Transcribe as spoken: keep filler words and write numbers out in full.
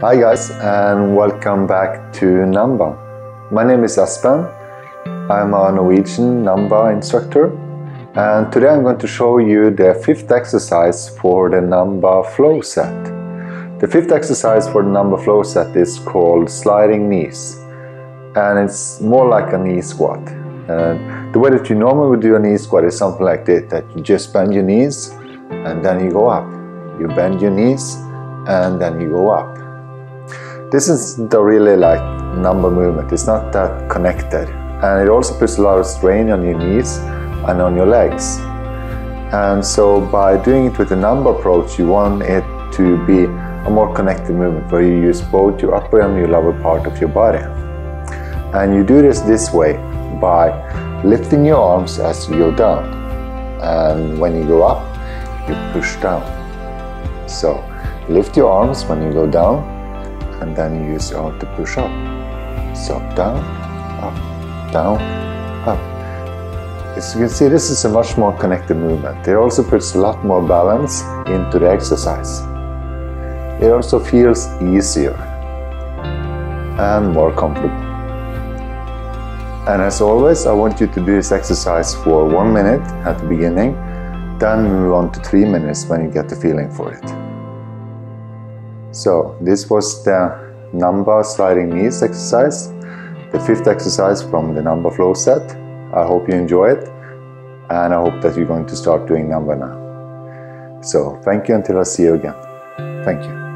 Hi guys, and welcome back to Nanba. My name is Aspen. I'm a Norwegian Nanba instructor, and today I'm going to show you the fifth exercise for the Nanba flow set. The fifth exercise for the Nanba flow set is called sliding knees, and it's more like a knee squat. And the way that you normally would do a knee squat is something like this, that you just bend your knees and then you go up. You bend your knees and then you go up. This isn't a really like Nanba movement, it's not that connected, and it also puts a lot of strain on your knees and on your legs. And so by doing it with the Nanba approach, you want it to be a more connected movement where you use both your upper and your lower part of your body. And you do this this way by lifting your arms as you go down, and when you go up, you push down. So lift your arms when you go down, and then you use your arm to push up. So down, up, down, up. As you can see, this is a much more connected movement. It also puts a lot more balance into the exercise. It also feels easier and more comfortable. And as always, I want you to do this exercise for one minute at the beginning, then move on to three minutes when you get the feeling for it. So this was the Nanba sliding knees exercise, the fifth exercise from the Nanba flow set. I hope you enjoy it, and I hope that you're going to start doing Nanba now. So thank you until I see you again. Thank you.